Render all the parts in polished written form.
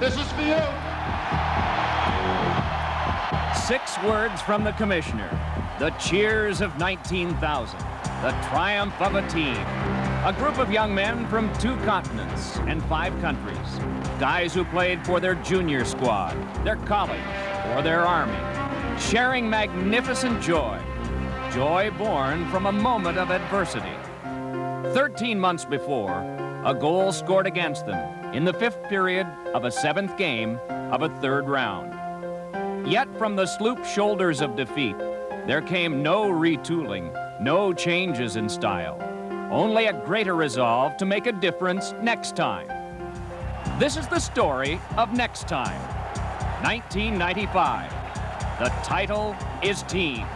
This is for you. 6 words from the commissioner. The cheers of 19,000. The triumph of a team. A group of young men from 2 continents and 5 countries. Guys who played for their junior squad, their college, or their army. Sharing magnificent joy. Joy born from a moment of adversity. 13 months before, a goal scored against them in the 5th period of a 7th game of a 3rd round. Yet from the sloop shoulders of defeat, there came no retooling, no changes in style, only a greater resolve to make a difference next time. This is the story of Next Time, 1995. The title is Team.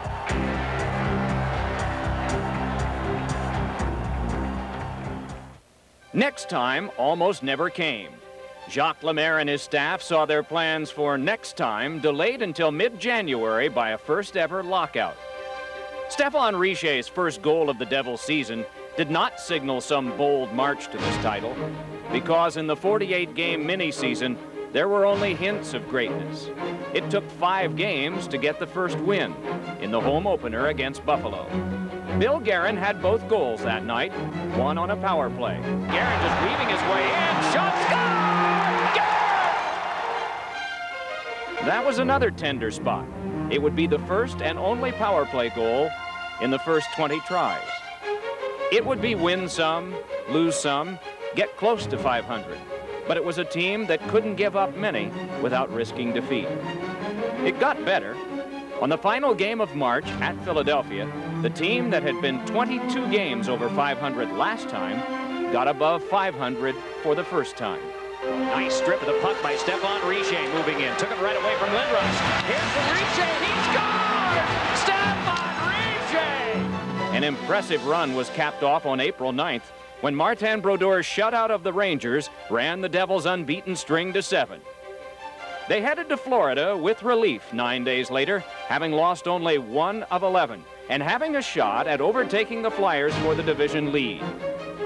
Next time almost never came. Jacques Lemaire and his staff saw their plans for Next Time delayed until mid-January by a first-ever lockout. Stéphane Richer's first goal of the Devils season did not signal some bold march to this title, because in the 48-game mini-season, there were only hints of greatness. It took 5 games to get the first win in the home opener against Buffalo. Bill Guerin had both goals that night, one on a power play. Guerin just weaving his way in, shot, score! That was another tender spot. It would be the first and only power play goal in the first 20 tries. It would be win some, lose some, get close to 500. But it was a team that couldn't give up many without risking defeat. It got better. On the final game of March at Philadelphia, the team that had been 22 games over 500 last time got above 500 for the first time. Nice strip of the puck by Stéphane Richer moving in. Took it right away from Lindros. Here's from Richer. He scored! Stéphane Richer! An impressive run was capped off on April 9th when Martin Brodeur's shutout of the Rangers ran the Devils' unbeaten string to 7. They headed to Florida with relief 9 days later, having lost only 1 of 11 and having a shot at overtaking the Flyers for the division lead.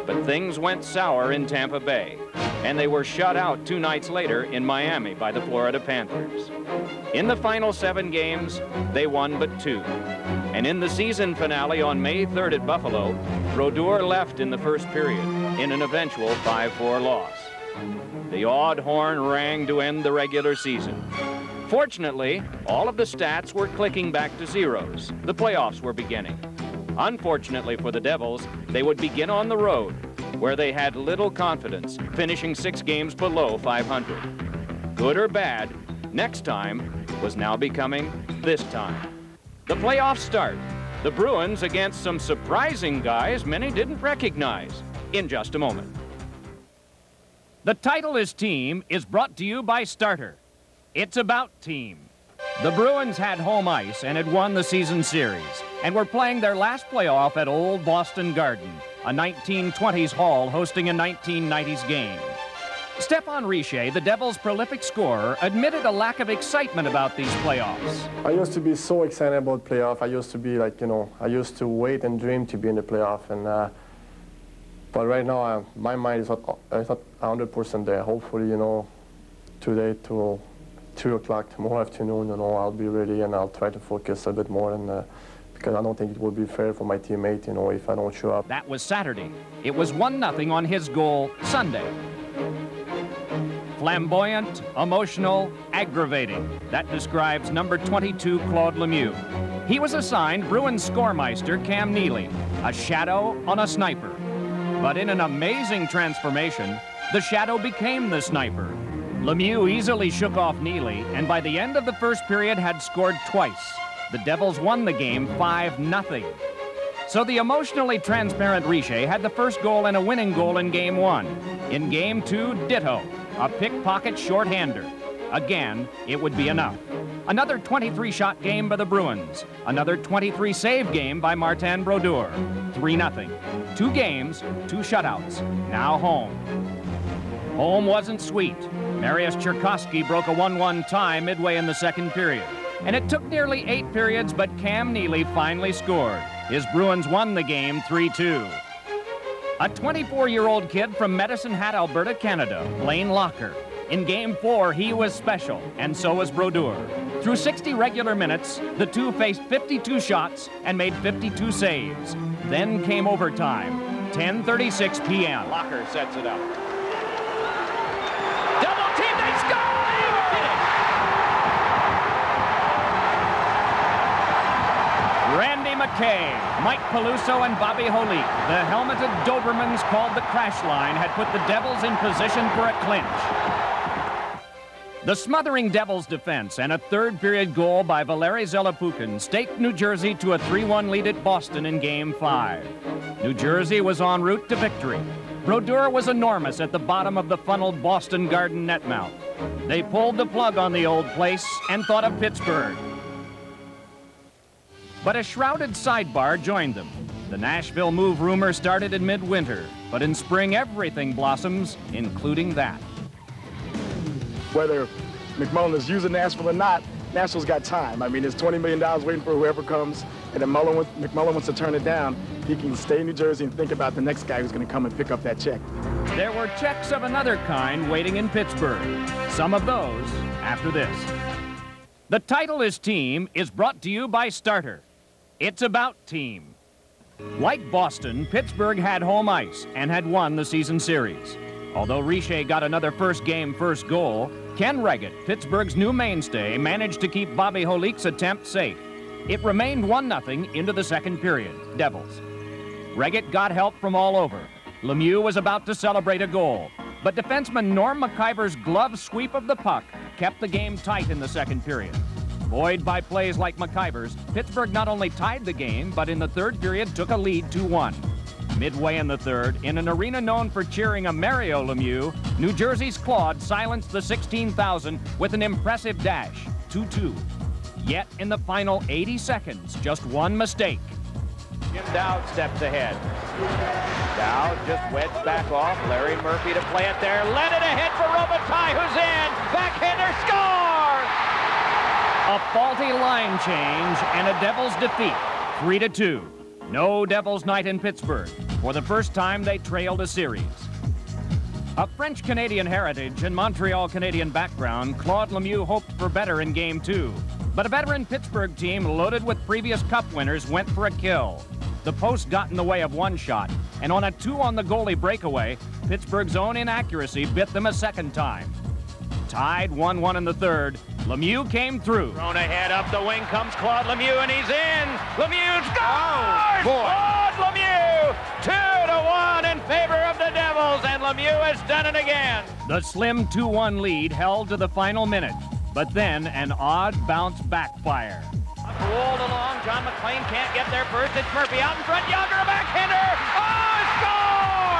But things went sour in Tampa Bay, and they were shut out 2 nights later in Miami by the Florida Panthers. In the final 7 games, they won but 2. And in the season finale on May 3rd at Buffalo, Brodeur left in the 1st period in an eventual 5-4 loss. The odd horn rang to end the regular season. Fortunately, all of the stats were clicking back to zeros. The playoffs were beginning. Unfortunately for the Devils, they would begin on the road, where they had little confidence, finishing 6 games below 500. Good or bad, Next Time was now becoming This Time. The playoffs start. The Bruins against some surprising guys many didn't recognize. In just a moment. The title is Team is brought to you by Starter. It's about team. The Bruins had home ice and had won the season series and were playing their last playoff at Old Boston Garden, a 1920s hall hosting a 1990s game. Stéphane Richer, the Devils' prolific scorer, admitted a lack of excitement about these playoffs. I used to be so excited about playoff. I used to be like, you know, I used to wait and dream to be in the playoff. And but right now, my mind is not 100% there. Hopefully, you know, today till 2 o'clock tomorrow afternoon, you know, I'll be ready and I'll try to focus a bit more. And because I don't think it would be fair for my teammate, you know, if I don't show up. That was Saturday. It was 1-0 on his goal Sunday. Flamboyant, emotional, aggravating. That describes number 22, Claude Lemieux. He was assigned Bruins scoremeister Cam Neely, a shadow on a sniper. But in an amazing transformation, the shadow became the sniper. Lemieux easily shook off Neely, and by the end of the 1st period had scored twice. The Devils won the game 5-0. So the emotionally transparent Richer had the first goal and a winning goal in Game 1. In Game 2, ditto, a pickpocket shorthander. Again, it would be enough. Another 23-shot game by the Bruins. Another 23-save game by Martin Brodeur. 3-0. 2 games, 2 shutouts. Now home. Home wasn't sweet. Marius Tchaikovsky broke a 1-1 tie midway in the 2nd period. And it took nearly 8 periods, but Cam Neely finally scored. His Bruins won the game 3-2. A 24-year-old kid from Medicine Hat, Alberta, Canada, Lane Locker, In Game 4, he was special, and so was Brodeur. Through 60 regular minutes, the two faced 52 shots and made 52 saves. Then came overtime, 10:36 p.m. Locker sets it up. Double team, they score! They did it! Randy McKay, Mike Peluso, and Bobby Holik, the helmeted Dobermans called the crash line, had put the Devils in position for a clinch. The smothering Devils' defense and a third-period goal by Valeri Zelepukin staked New Jersey to a 3-1 lead at Boston in Game 5. New Jersey was en route to victory. Brodeur was enormous at the bottom of the funneled Boston Garden net mount. They pulled the plug on the old place and thought of Pittsburgh. But a shrouded sidebar joined them. The Nashville move rumor started in midwinter, but in spring everything blossoms, including that. Whether McMullen is using Nashville or not, Nashville's got time. I mean, there's $20 million waiting for whoever comes, and if McMullen wants to turn it down, he can stay in New Jersey and think about the next guy who's going to come and pick up that check. There were checks of another kind waiting in Pittsburgh. Some of those after this. The title is Team is brought to you by Starter. It's about team. Like Boston, Pittsburgh had home ice and had won the season series. Although Richer got another first-game, first goal, Ken Regan, Pittsburgh's new mainstay, managed to keep Bobby Holik's attempt safe. It remained 1-0 into the second period, Devils. Regan got help from all over. Lemieux was about to celebrate a goal, but defenseman Norm McIver's glove sweep of the puck kept the game tight in the second period. Buoyed by plays like McIver's, Pittsburgh not only tied the game, but in the third period took a lead 2-1. Midway in the third, in an arena known for cheering a Mario Lemieux, New Jersey's Claude silenced the 16,000 with an impressive dash, 2-2. Yet in the final 80 seconds, just one mistake. Jim Dowd steps ahead. Dowd just wedged back off. Larry Murphy to play it there. Let it ahead for Robitaille, who's in. Backhander, score! A faulty line change and a Devils defeat, 3-2. No Devils night in Pittsburgh. For the first time, they trailed a series. Of French-Canadian heritage and Montreal-Canadian background, Claude Lemieux hoped for better in Game 2. But a veteran Pittsburgh team loaded with previous Cup winners went for a kill. The post got in the way of one shot, and on a two-on-the-goalie breakaway, Pittsburgh's own inaccuracy bit them a second time. Tied 1-1 in the third, Lemieux came through. Thrown ahead, up the wing comes Claude Lemieux, and he's in. Lemieux scores! Oh, boy. Claude Lemieux, 2-1 in favor of the Devils, and Lemieux has done it again. The slim 2-1 lead held to the final minute, but then an odd bounce backfire. Rolled along, John MacLean can't get there first. It's Murphy out in front, Jagr, a backhander. Oh, score!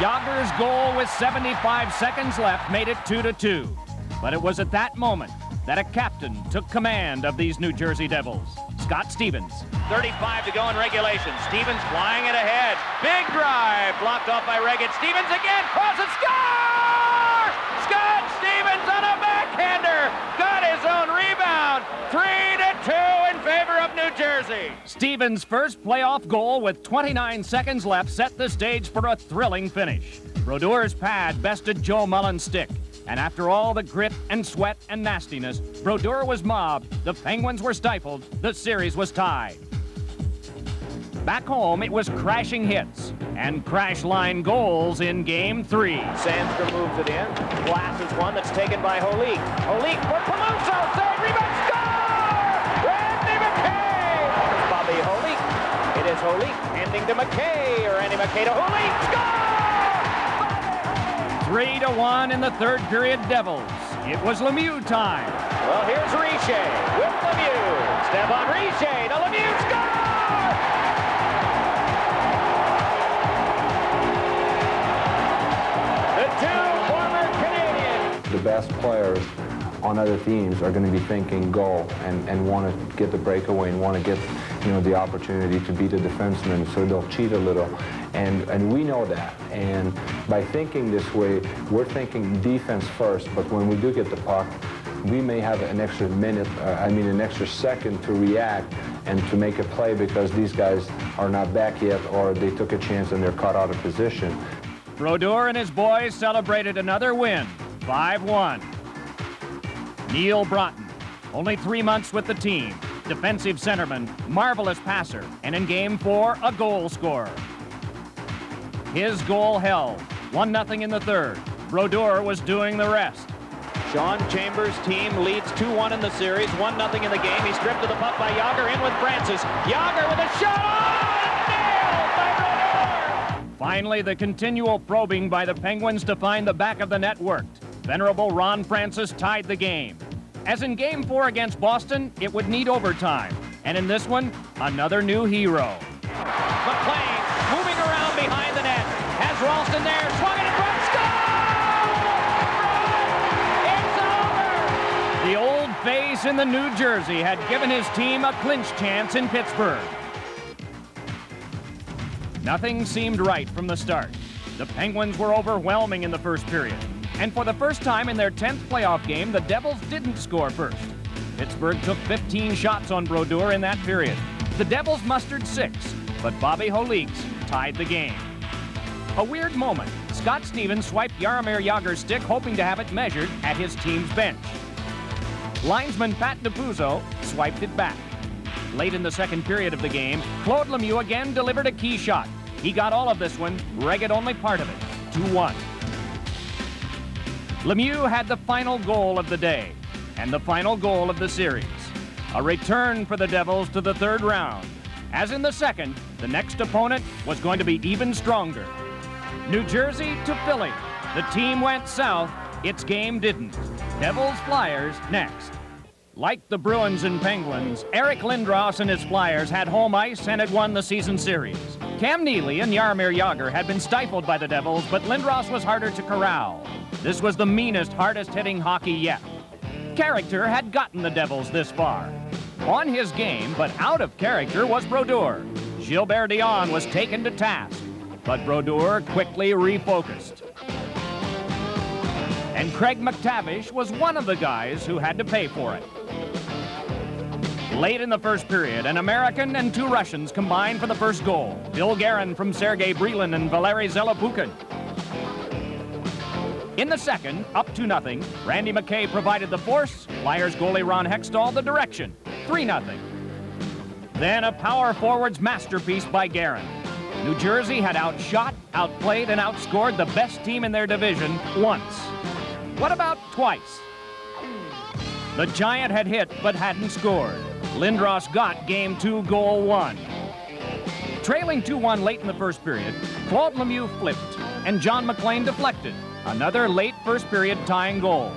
Jagr's goal with 75 seconds left made it 2-2. But it was at that moment that a captain took command of these New Jersey Devils, Scott Stevens. 35 to go in regulation. Stevens flying it ahead. Big drive blocked off by Regan. Stevens again crosses, score! Scott Stevens on a backhander got his own rebound. 3-2 in favor of New Jersey. Stevens' first playoff goal with 29 seconds left set the stage for a thrilling finish. Brodeur's pad bested Joe Mullen's stick. And after all the grit and sweat and nastiness, Brodeur was mobbed, the Penguins were stifled, the series was tied. Back home, it was crashing hits and crash line goals in Game 3. Sandstrom moves it in. Glass is one that's taken by Holik. Holik for Peluso, third rebound, score! Randy McKay! It's Bobby Holik. It is Holik handing to McKay, or Randy McKay to Holik, score! 3-1 in the third period, Devils. It was Lemieux time. Well, here's Richer with Lemieux. Stéphane Richer to Lemieux, score! The two former Canadians. The best players on other teams are going to be thinking goal and want to get the breakaway and want to get, you know, the opportunity to beat a defenseman, so they'll cheat a little. And we know that. And by thinking this way, we're thinking defense first, but when we do get the puck, we may have an extra minute, an extra second to react and to make a play because these guys are not back yet or they took a chance and they're caught out of position. Brodeur and his boys celebrated another win, 5-1. Neal Broten, only 3 months with the team. Defensive centerman, marvelous passer, and in Game 4, a goal scorer. His goal held. 1-0 in the third. Brodeur was doing the rest. Sean Chambers' team leads 2-1 in the series, 1-0 in the game. He's stripped to the puck by Jagr, in with Francis. Jagr with a shot! Oh, nailed by Brodeur! Finally, the continual probing by the Penguins to find the back of the net worked. Venerable Ron Francis tied the game. As in Game 4 against Boston, it would need overtime. And in this one, another new hero. McLean moving around behind the net. Has Rolston there, swung it in front, score! It's over! The old face in the New Jersey had given his team a clinch chance in Pittsburgh. Nothing seemed right from the start. The Penguins were overwhelming in the first period. And for the first time in their 10th playoff game, the Devils didn't score first. Pittsburgh took 15 shots on Brodeur in that period. The Devils mustered 6, but Bobby Holik tied the game. A weird moment. Scott Stevens swiped Jaromir Jagr's stick, hoping to have it measured at his team's bench. Linesman Pat DiPuzzo swiped it back. Late in the second period of the game, Claude Lemieux again delivered a key shot. He got all of this one, Regan only part of it, 2-1. Lemieux had the final goal of the day and the final goal of the series. A return for the Devils to the third round. As in the second, the next opponent was going to be even stronger. New Jersey to Philly. The team went south, its game didn't. Devils Flyers next. Like the Bruins and Penguins, Eric Lindros and his Flyers had home ice and had won the season series. Cam Neely and Jaromir Jagr had been stifled by the Devils, but Lindros was harder to corral. This was the meanest, hardest-hitting hockey yet. Character had gotten the Devils this far. On his game, but out of character, was Brodeur. Gilbert Dion was taken to task, but Brodeur quickly refocused. And Craig McTavish was one of the guys who had to pay for it. Late in the first period, an American and 2 Russians combined for the first goal. Bill Guerin from Sergei Brelin and Valeri Zelepukin. In the second, up 2-0, Randy McKay provided the force, Flyers goalie Ron Hextall the direction, 3-0. Then a power forward's masterpiece by Guerin. New Jersey had outshot, outplayed, and outscored the best team in their division once. What about twice? The Giant had hit but hadn't scored. Lindros got Game 2, Goal 1. Trailing 2-1 late in the first period, Claude Lemieux flipped, and John MacLean deflected. Another late first period tying goal.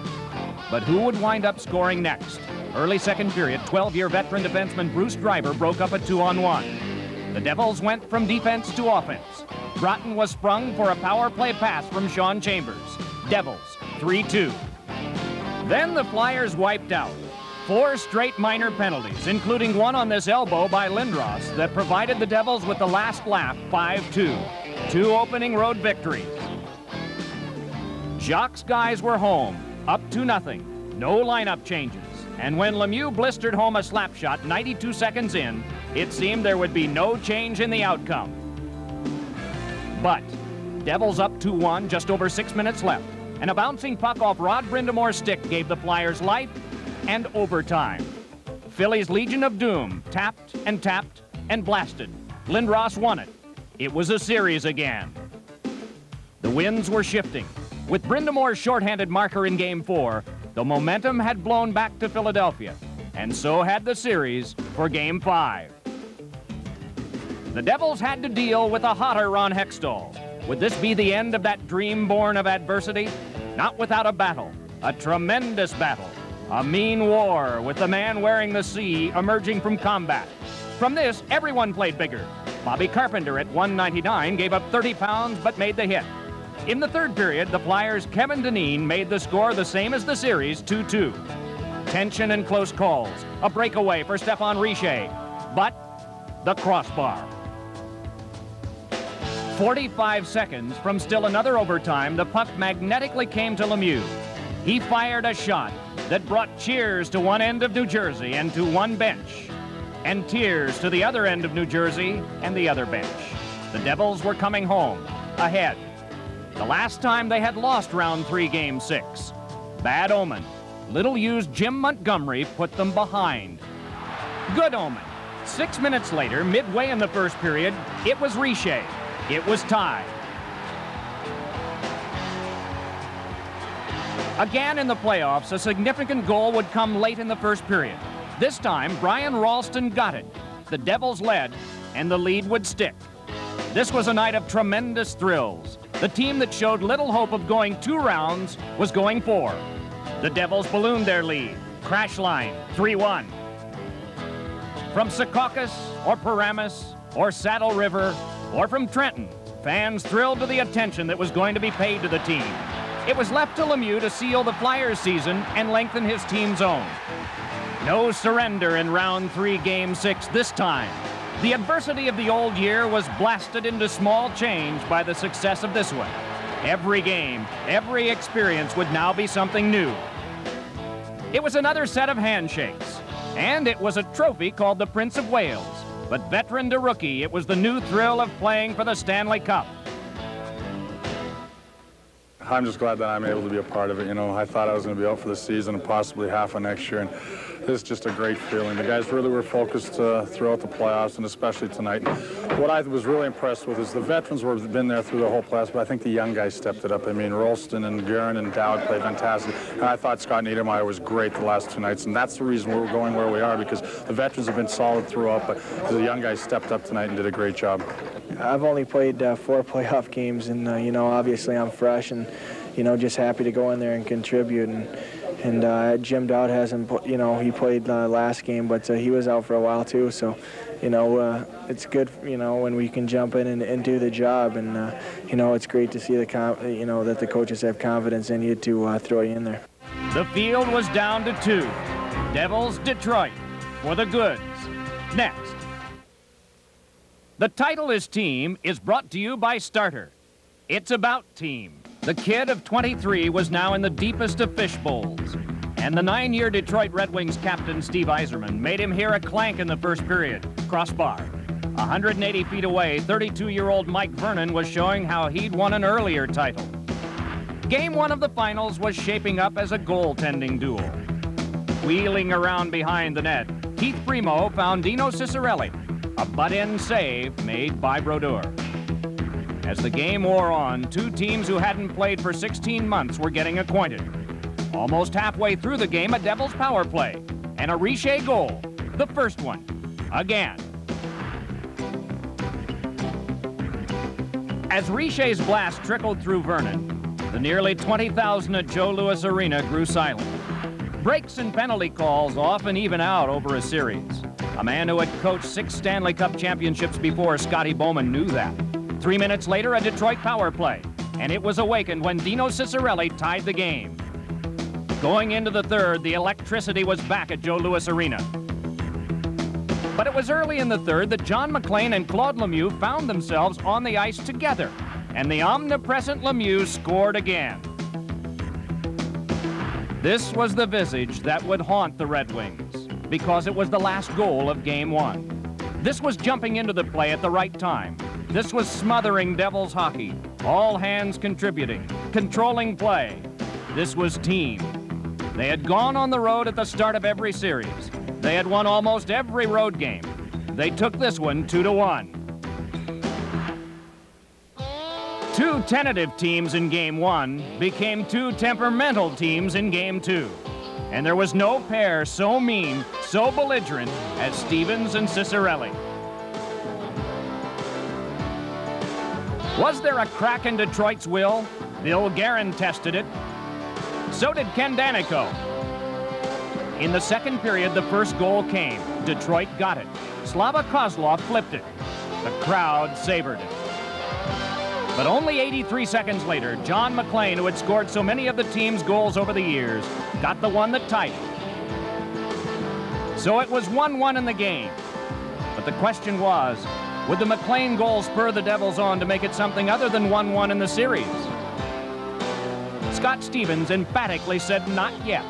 But who would wind up scoring next? Early second period, 12-year veteran defenseman Bruce Driver broke up a 2-on-1. The Devils went from defense to offense. Broten was sprung for a power play pass from Sean Chambers. Devils, 3-2. Then the Flyers wiped out. 4 straight minor penalties, including one on this elbow by Lindros that provided the Devils with the last laugh, 5-2. 2 opening road victories. Jacques' guys were home, up 2-0, no lineup changes. And when Lemieux blistered home a slap shot 92 seconds in, it seemed there would be no change in the outcome. But Devils up 2-1, just over 6 minutes left, and a bouncing puck off Rod Brindamore's stick gave the Flyers life and overtime. Philly's Legion of Doom tapped and tapped and blasted. Lindros won it. It was a series again. The winds were shifting. With Brindamore's shorthanded marker in Game 4, the momentum had blown back to Philadelphia, and so had the series for Game 5. The Devils had to deal with a hotter Ron Hextall. Would this be the end of that dream born of adversity? Not without a battle, a tremendous battle, a mean war with the man wearing the C emerging from combat. From this, everyone played bigger. Bobby Carpenter at 199 gave up 30 pounds but made the hit. In the third period, the Flyers' Kevin Dineen made the score the same as the series, 2-2. Tension and close calls. A breakaway for Stéphane Richer, but the crossbar. 45 seconds from still another overtime, the puck magnetically came to Lemieux. He fired a shot that brought cheers to one end of New Jersey and to one bench, and tears to the other end of New Jersey and the other bench. The Devils were coming home, ahead. The last time they had lost round 3, game 6. Bad omen. Little used Jim Montgomery put them behind. Good omen. 6 minutes later, midway in the first period, it was Richer. It was tied. Again in the playoffs, a significant goal would come late in the first period. This time, Brian Rolston got it. The Devils led, and the lead would stick. This was a night of tremendous thrills. The team that showed little hope of going 2 rounds was going 4. The Devils ballooned their lead. Crash line, 3-1. From Secaucus or Paramus or Saddle River or from Trenton, fans thrilled to the attention that was going to be paid to the team. It was left to Lemieux to seal the Flyers' season and lengthen his team's own. No surrender in round 3, game 6 this time. The adversity of the old year was blasted into small change by the success of this one. Every game, every experience would now be something new. It was another set of handshakes, and it was a trophy called the Prince of Wales. But veteran to rookie, it was the new thrill of playing for the Stanley Cup. I'm just glad that I'm able to be a part of it. You know, I thought I was going to be out for the season and possibly half of next year, and it's just a great feeling. The guys really were focused throughout the playoffs and especially tonight. What I was really impressed with is the veterans were been there through the whole playoffs, but I think the young guys stepped it up. I mean, Rolston and Guerin and Dowd played fantastic, and I thought Scott Niedermeyer was great the last 2 nights, and that's the reason we're going where we are, because the veterans have been solid throughout, but the young guys stepped up tonight and did a great job. I've only played 4 playoff games, and you know, obviously I'm fresh, and you know, just happy to go in there and contribute. And Jim Dowd hasn't, you know, he played last game, but he was out for a while too. So, you know, it's good, you know, when we can jump in and do the job. And you know, it's great to see you know, that the coaches have confidence in you to throw you in there. The field was down to 2. Devils, Detroit, for the goods. Next. The title is Team is brought to you by Starter. It's about team. The kid of 23 was now in the deepest of fish bowls, and the 9-year Detroit Red Wings captain Steve Yzerman made him hear a clank in the first period. Crossbar. 180 feet away, 32-year-old Mike Vernon was showing how he'd won an earlier title. Game 1 of the finals was shaping up as a goaltending duel. Wheeling around behind the net, Keith Primo found Dino Ciccarelli. A butt-in save made by Brodeur. As the game wore on, 2 teams who hadn't played for 16 months were getting acquainted. Almost halfway through the game, a Devils power play and a Richer goal. The first one, again. As Richer's blast trickled through Vernon, the nearly 20,000 at Joe Louis Arena grew silent. Breaks and penalty calls often even out over a series. A man who had coached 6 Stanley Cup championships before, Scotty Bowman, knew that. 3 minutes later, a Detroit power play, and it was awakened when Dino Ciccarelli tied the game. Going into the third, the electricity was back at Joe Louis Arena. But it was early in the third that John MacLean and Claude Lemieux found themselves on the ice together, and the omnipresent Lemieux scored again. This was the visage that would haunt the Red Wings, because it was the last goal of game 1. This was jumping into the play at the right time. This was smothering Devils hockey, all hands contributing, controlling play. This was team. They had gone on the road at the start of every series. They had won almost every road game. They took this one 2-1. 2 tentative teams in game 1 became 2 temperamental teams in game 2. And there was no pair so mean, so belligerent as Stevens and Ciccarelli. Was there a crack in Detroit's will? Bill Guerin tested it. So did Ken Daneyko. In the second period, the first goal came. Detroit got it. Slava Kozlov flipped it. The crowd savored it. But only 83 seconds later, John MacLean, who had scored so many of the team's goals over the years, got the one that tied it. So it was 1-1 in the game. But the question was, would the MacLean goal spur the Devils on to make it something other than 1-1 in the series? Scott Stevens emphatically said not yet.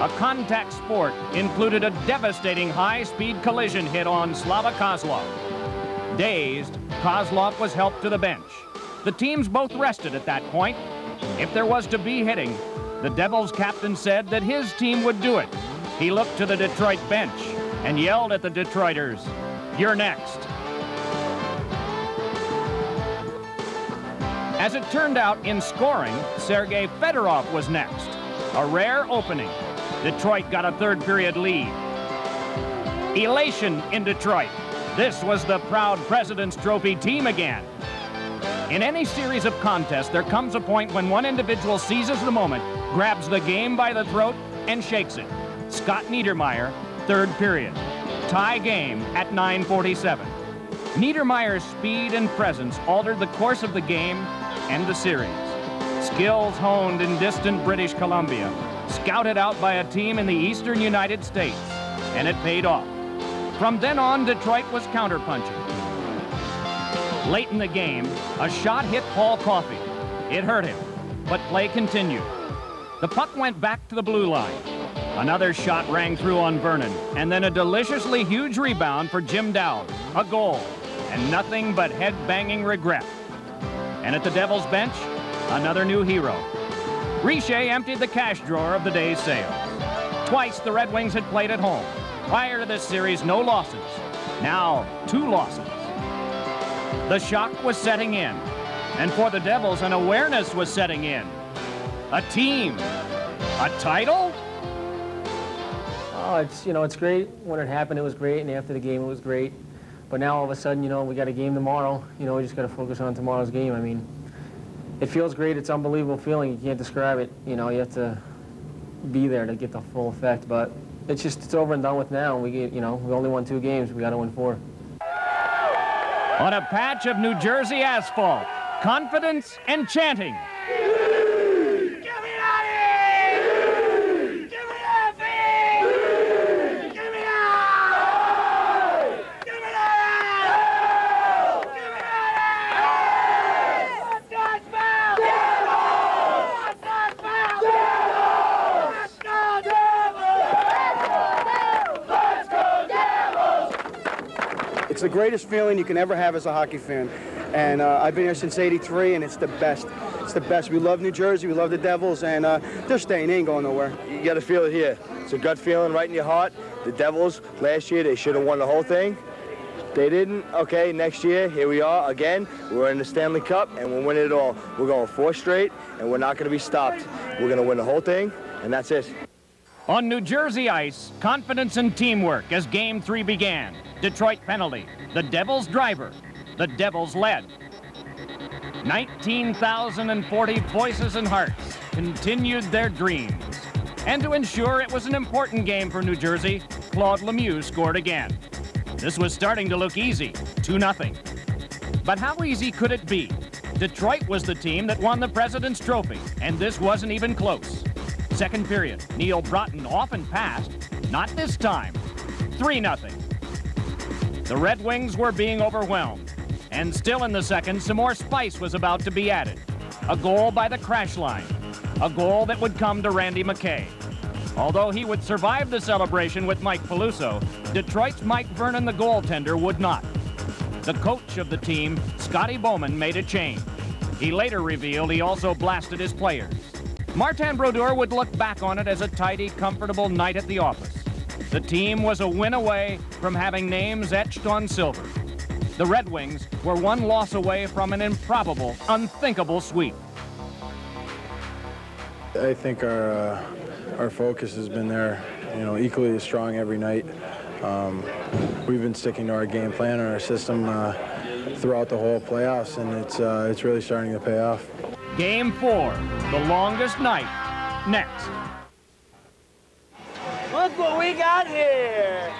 A contact sport included a devastating high-speed collision hit on Slava Kozlov. Dazed, Kozlov was helped to the bench. The teams both rested at that point. If there was to be hitting, the Devils captain said that his team would do it. He looked to the Detroit bench and yelled at the Detroiters, "You're next." As it turned out, in scoring, Sergei Fedorov was next. A rare opening. Detroit got a third period lead. Elation in Detroit. This was the proud President's Trophy team again. In any series of contests, there comes a point when one individual seizes the moment, grabs the game by the throat, and shakes it. Scott Niedermeyer, third period. Tie game at 9:47. Niedermeyer's speed and presence altered the course of the game and the series. Skills honed in distant British Columbia, scouted out by a team in the eastern United States, and it paid off. From then on, Detroit was counterpunching. Late in the game, a shot hit Paul Coffey. It hurt him, but play continued. The puck went back to the blue line. Another shot rang through on Vernon, and then a deliciously huge rebound for Jim Dowd. A goal, and nothing but head-banging regret. And at the Devils' bench, another new hero. Richer emptied the cash drawer of the day's sale. Twice the Red Wings had played at home. Prior to this series, no losses. Now, two losses. The shock was setting in, and for the Devils, an awareness was setting in. A team, a title? Oh, it's great. When it happened, it was great, and after the game, it was great. But now all of a sudden, we got a game tomorrow. We just got to focus on tomorrow's game. I mean, it feels great. It's an unbelievable feeling. You can't describe it. You have to be there to get the full effect. But it's over and done with now. We get, we only won 2 games. We got to win 4. On a patch of New Jersey asphalt, confidence and chanting. It's the greatest feeling you can ever have as a hockey fan, and I've been here since '83, and it's the best. It's the best. We love New Jersey, we love the Devils, and they're staying. They ain't going nowhere. You got to feel it here. It's a gut feeling right in your heart. The Devils last year, they should have won the whole thing. They didn't. Okay, next year here we are again. We're in the Stanley Cup, and we'll win it all. We're going 4 straight, and we're not going to be stopped. We're going to win the whole thing, and that's it. On New Jersey ice, confidence and teamwork as Game 3 began. Detroit penalty, the Devils driver, the Devils led. 19,040 voices and hearts continued their dreams. And to ensure it was an important game for New Jersey, Claude Lemieux scored again. This was starting to look easy, 2-0. But how easy could it be? Detroit was the team that won the President's Trophy, and this wasn't even close. Second period, Neal Broten often passed, not this time, 3-0. The Red Wings were being overwhelmed, and still in the second, some more spice was about to be added. A goal by the crash line, a goal that would come to Randy McKay. Although he would survive the celebration with Mike Peluso, Detroit's Mike Vernon, the goaltender, would not. The coach of the team, Scotty Bowman, made a change. He later revealed he also blasted his players. Martin Brodeur would look back on it as a tidy, comfortable night at the office. The team was a win away from having names etched on silver. The Red Wings were 1 loss away from an improbable, unthinkable sweep. I think our focus has been there, equally as strong every night. We've been sticking to our game plan and our system throughout the whole playoffs, and it's really starting to pay off. Game 4, the longest night, next. Look what we got here.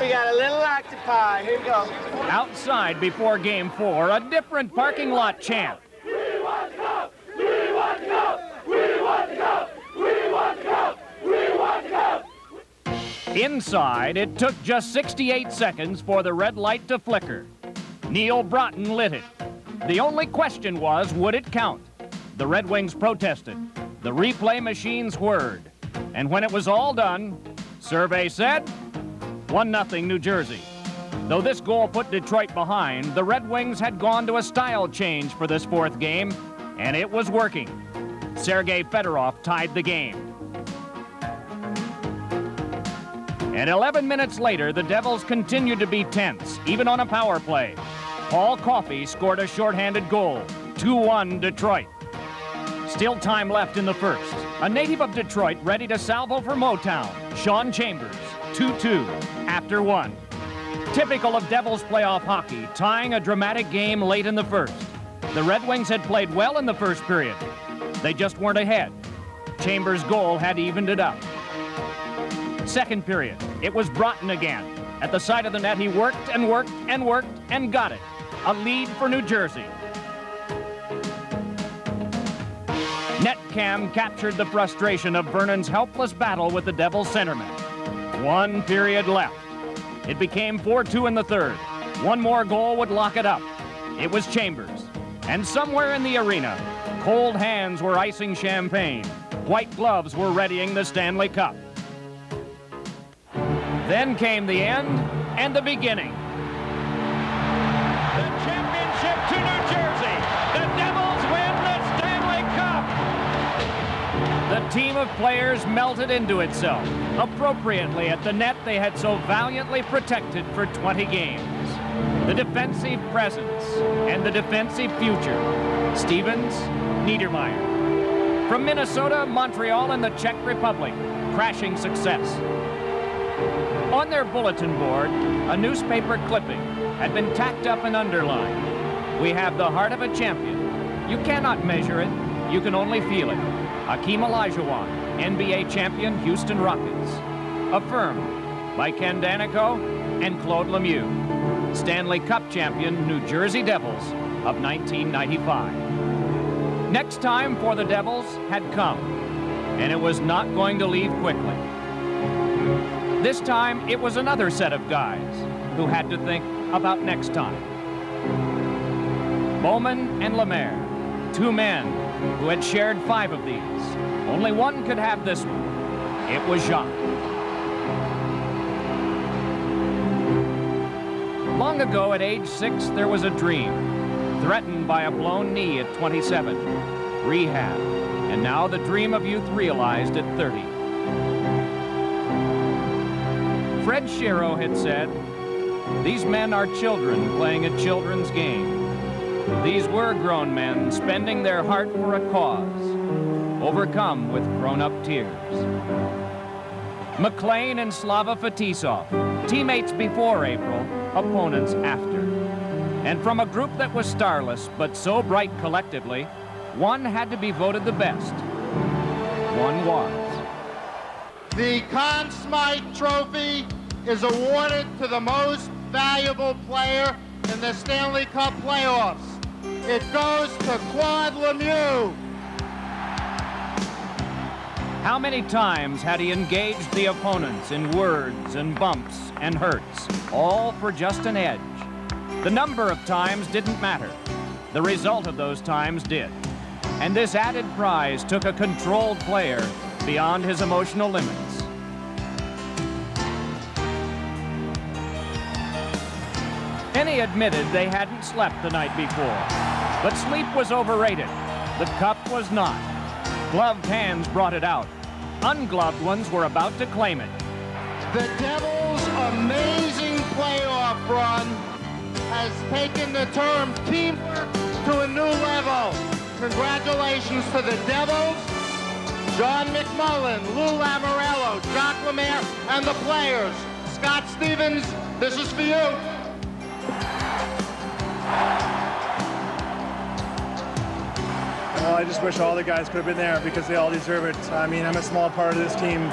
We got a little octopi. Here we go. Outside before Game 4, a different parking lot chant. We want the cup! We want the cup! We want the cup! We want the cup! We want the cup! Inside, it took just 68 seconds for the red light to flicker. Neal Broten lit it. The only question was, would it count? The Red Wings protested. The replay machines whirred. And when it was all done, survey said, 1-0 New Jersey. Though this goal put Detroit behind, the Red Wings had gone to a style change for this fourth game, and it was working. Sergei Fedorov tied the game. And 11 minutes later, the Devils continued to be tense, even on a power play. Paul Coffey scored a shorthanded goal, 2-1 Detroit. Still time left in the first. A native of Detroit ready to salvo for Motown, Sean Chambers, 2-2 after one. Typical of Devils playoff hockey, tying a dramatic game late in the first. The Red Wings had played well in the first period. They just weren't ahead. Chambers' goal had evened it up. Second period, it was Broten again. At the side of the net, he worked and worked and worked and got it. A lead for New Jersey. Netcam captured the frustration of Vernon's helpless battle with the Devils centerman. One period left. It became 4-2 in the third. One more goal would lock it up. It was Chambers. And somewhere in the arena, cold hands were icing champagne. White gloves were readying the Stanley Cup. Then came the end and the beginning. The championship to New Jersey. The Devils win the Stanley Cup. The team of players melted into itself, appropriately at the net they had so valiantly protected for 20 games. The defensive presence and the defensive future. Stevens, Niedermeyer. From Minnesota, Montreal, and the Czech Republic, crashing success. On their bulletin board, a newspaper clipping had been tacked up and underlined. We have the heart of a champion. You cannot measure it. You can only feel it. Hakeem Olajuwon, NBA champion, Houston Rockets. Affirmed by Ken Daneyko and Claude Lemieux. Stanley Cup champion, New Jersey Devils of 1995. Next time for the Devils had come, and it was not going to leave quickly. This time, it was another set of guys who had to think about next time. Bowman and Lemaire, two men who had shared five of these. Only one could have this one. It was Jacques. Long ago, at age 6, there was a dream, threatened by a blown knee at 27, rehab, and now the dream of youth realized at 30. Fred Shero had said, "These men are children playing a children's game. These were grown men spending their heart for a cause, overcome with grown-up tears." MacLean and Slava Fetisov, teammates before April, opponents after. And from a group that was starless but so bright collectively, one had to be voted the best. One was. The Conn Smythe Trophy is awarded to the most valuable player in the Stanley Cup playoffs. It goes to Claude Lemieux. How many times had he engaged the opponents in words and bumps and hurts, all for just an edge? The number of times didn't matter. The result of those times did. And this added prize took a controlled player beyond his emotional limits. Many admitted they hadn't slept the night before, but sleep was overrated. The cup was not. Gloved hands brought it out. Ungloved ones were about to claim it. The Devils' amazing playoff run has taken the term teamwork to a new level. Congratulations to the Devils, John McMullen, Lou Lamoriello, Jacques Lemaire, and the players. Scott Stevens, this is for you. Well, I just wish all the guys could have been there because they all deserve it. I mean, I'm a small part of this team.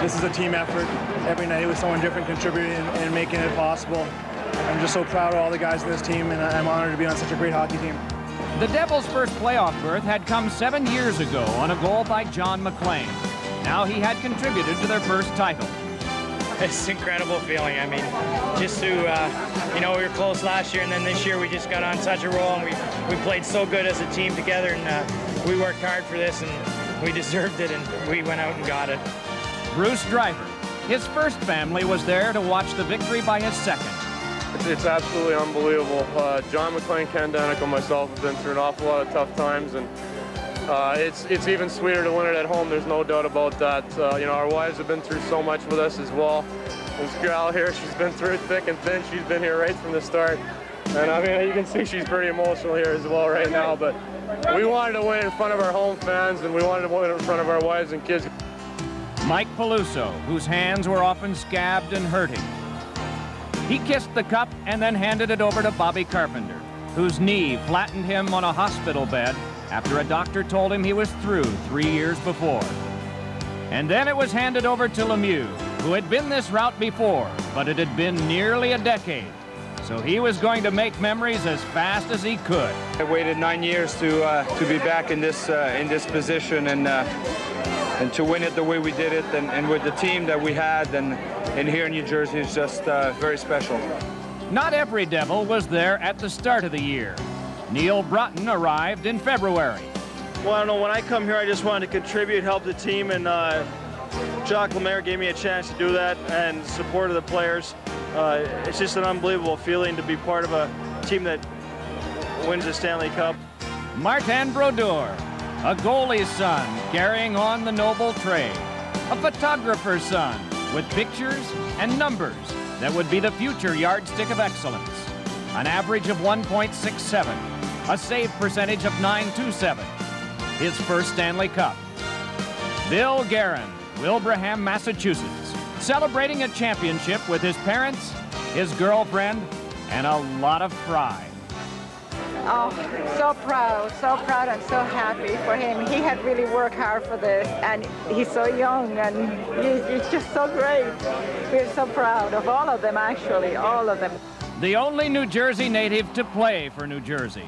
This is a team effort. Every night with someone different contributing and making it possible. I'm just so proud of all the guys in this team, and I'm honored to be on such a great hockey team. The Devils' first playoff berth had come 7 years ago on a goal by John MacLean. Now he had contributed to their first title. It's an incredible feeling. I mean, just to, you know, we were close last year, and then this year we just got on such a roll, and we played so good as a team together, and we worked hard for this, and we deserved it, and we went out and got it. Bruce Driver, His first family was there to watch the victory by his second. It's absolutely unbelievable. John MacLean, Ken Daneyko, myself have been through an awful lot of tough times, and it's even sweeter to win it at home. There's no doubt about that. You know, our wives have been through so much with us as well. This girl here, she's been through thick and thin. She's been here right from the start. And I mean, you can see she's pretty emotional here as well right now, but we wanted to win in front of our home fans, and we wanted to win in front of our wives and kids. Mike Peluso, whose hands were often scabbed and hurting. He kissed the cup and then handed it over to Bobby Carpenter, whose knee flattened him on a hospital bed after a doctor told him he was through 3 years before. And then it was handed over to Lemieux, who had been this route before, but it had been nearly a decade. So he was going to make memories as fast as he could. I waited 9 years to be back in this position and to win it the way we did it and with the team that we had and here in New Jersey is just very special. Not every Devil was there at the start of the year. Neal Broten arrived in February. Well, I don't know, when I come here, I just wanted to contribute, help the team, and Jacques Lemaire gave me a chance to do that and support of the players. It's just an unbelievable feeling to be part of a team that wins the Stanley Cup. Martin Brodeur, a goalie's son carrying on the noble trade, a photographer's son with pictures and numbers that would be the future yardstick of excellence. An average of 1.67, a save percentage of .927, his first Stanley Cup. Bill Guerin, Wilbraham, Massachusetts, celebrating a championship with his parents, his girlfriend, and a lot of pride. Oh, so proud and so happy for him. He had really worked hard for this, and he's so young, and it's just so great. We're so proud of all of them, actually, all of them. The only New Jersey native to play for New Jersey,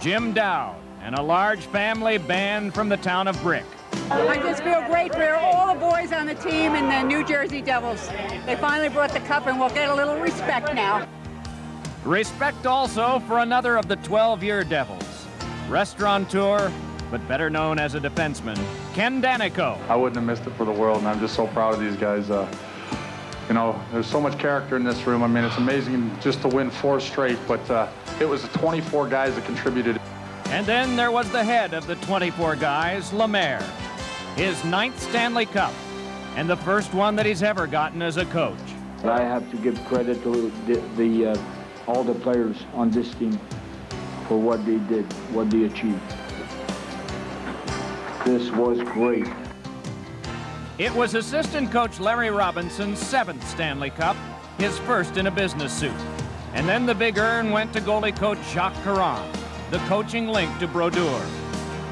Jim Dowd, and a large family band from the town of Brick. I just feel great for all the boys on the team and the New Jersey Devils. They finally brought the cup, and we'll get a little respect now. Respect also for another of the 12-year Devils, restaurateur, but better known as a defenseman, Ken Daneyko. I wouldn't have missed it for the world, and I'm just so proud of these guys. You know, there's so much character in this room. I mean, it's amazing just to win 4 straight, but it was the 24 guys that contributed. And then there was the head of the 24 guys, Lemaire, his 9th Stanley Cup, and the first one that he's ever gotten as a coach. I have to give credit to all the players on this team for what they did, what they achieved. This was great. It was assistant coach Larry Robinson's 7th Stanley Cup, his first in a business suit. And then the big urn went to goalie coach Jacques Caron, the coaching link to Brodeur.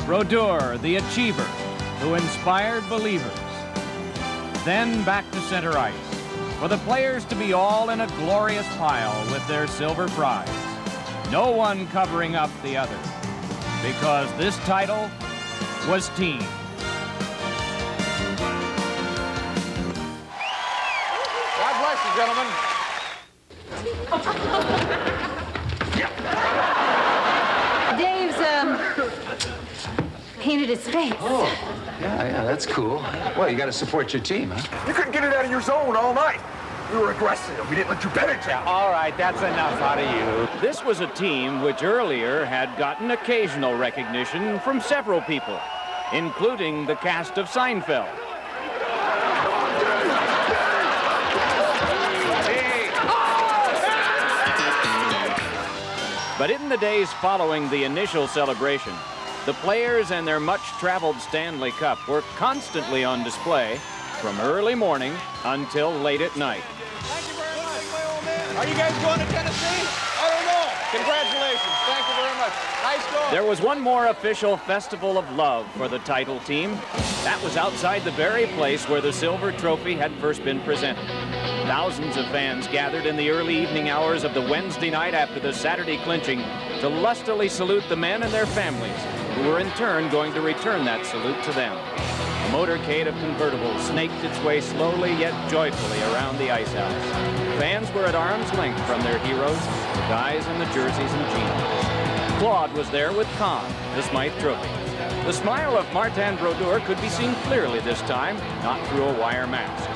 Brodeur, the achiever, who inspired believers. Then back to center ice, for the players to be all in a glorious pile with their silver prize. No one covering up the other, because this title was team. Gentlemen. Dave's painted his face. Oh, yeah, that's cool. Well, you got to support your team, huh? You couldn't get it out of your zone all night. We were aggressive. We didn't let you penetrate. Yeah, all right, that's enough out of you. This was a team which earlier had gotten occasional recognition from several people, including the cast of Seinfeld. But in the days following the initial celebration, the players and their much-traveled Stanley Cup were constantly on display from early morning until late at night. Thank you very much, my old man. Are you guys going to Tennessee? I don't know. Congratulations. Thank you very much. Nice going. There was one more official festival of love for the title team. That was outside the very place where the silver trophy had first been presented. Thousands of fans gathered in the early evening hours of the Wednesday night after the Saturday clinching to lustily salute the men and their families, who were in turn going to return that salute to them. A motorcade of convertibles snaked its way slowly yet joyfully around the ice house. Fans were at arm's length from their heroes, the guys in the jerseys and jeans. Claude was there with Conn, the Smythe Trophy. The smile of Martin Brodeur could be seen clearly this time, not through a wire mask.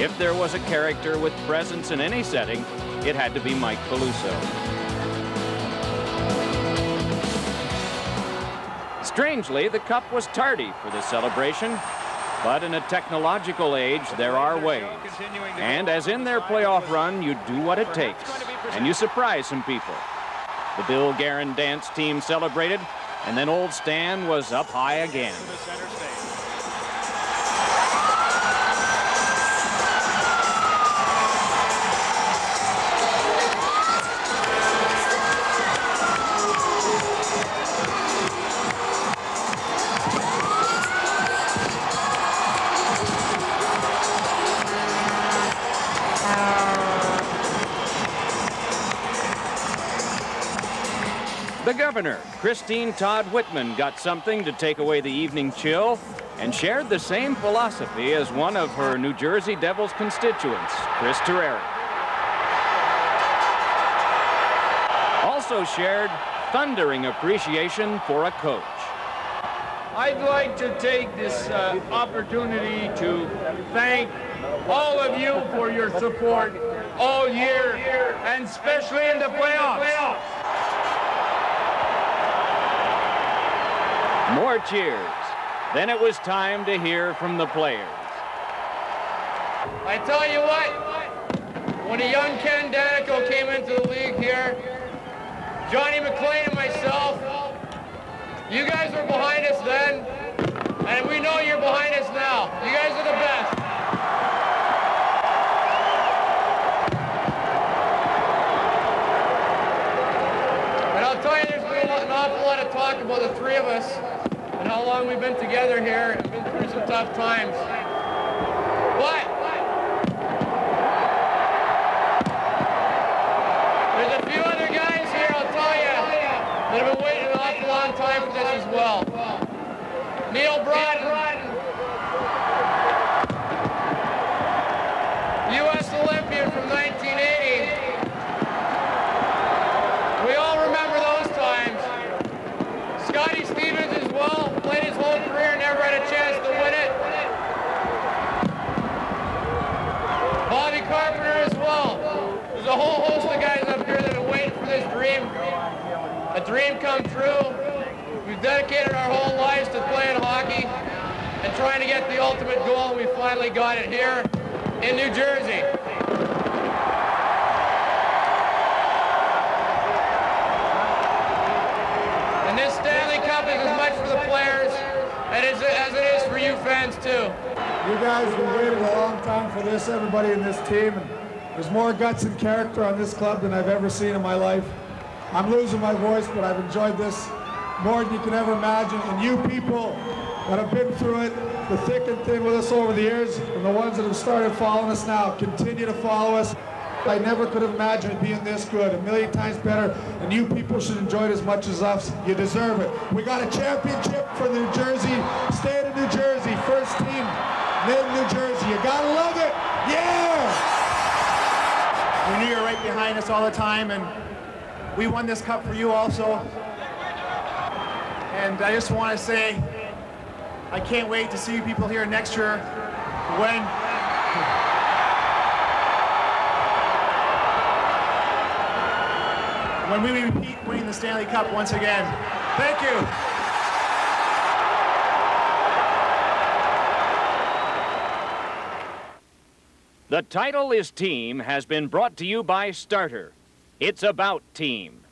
If there was a character with presence in any setting, it had to be Mike Peluso. Strangely, the Cup was tardy for the celebration, but in a technological age, there are ways. And as in their playoff run, you do what it takes, and you surprise some people. The Bill Guerin dance team celebrated, and then old Stan was up high again. The governor, Christine Todd Whitman, got something to take away the evening chill and shared the same philosophy as one of her New Jersey Devils constituents, Chris Terreri. Also shared thundering appreciation for a coach. I'd like to take this opportunity to thank all of you for your support all year, and especially in the playoffs. More cheers. Then it was time to hear from the players. I tell you what, when a young Ken Daneyko came into the league here, Johnny MacLean and myself, you guys were behind us then, and we know you're behind us now. You guys are the best. And I'll tell you, there's been an awful lot of talk about the three of us, and how long we've been together here and been through some tough times. But there's a few other guys here, I'll tell you, that have been waiting an awful long time for this as well. Neal Broten, U.S. Olympian from 1980. We all remember those times. Scotty Stevens as well, played his whole career, never had a chance to win it. Bobby Carpenter as well. There's a whole host of guys up here that are waiting for this dream. A dream come true. We've dedicated our whole lives to playing hockey and trying to get the ultimate goal, and we finally got it here in New Jersey. And this Stanley Cup is as much for the players as it is for you fans, too. You guys have been waiting a long time for this, everybody in this team. And there's more guts and character on this club than I've ever seen in my life. I'm losing my voice, but I've enjoyed this more than you can ever imagine. And you people that have been through it, the thick and thin with us over the years, and the ones that have started following us now, continue to follow us. I never could have imagined being this good, a million times better, and you people should enjoy it as much as us. You deserve it. We got a championship for the New Jersey, state of New Jersey, first team, mid New Jersey. You gotta love it, yeah! We knew you were right behind us all the time, and we won this cup for you also. And I just want to say, I can't wait to see you people here next year when we repeat winning the Stanley Cup once again. Thank you. The Title is Team has been brought to you by Starter. It's about team.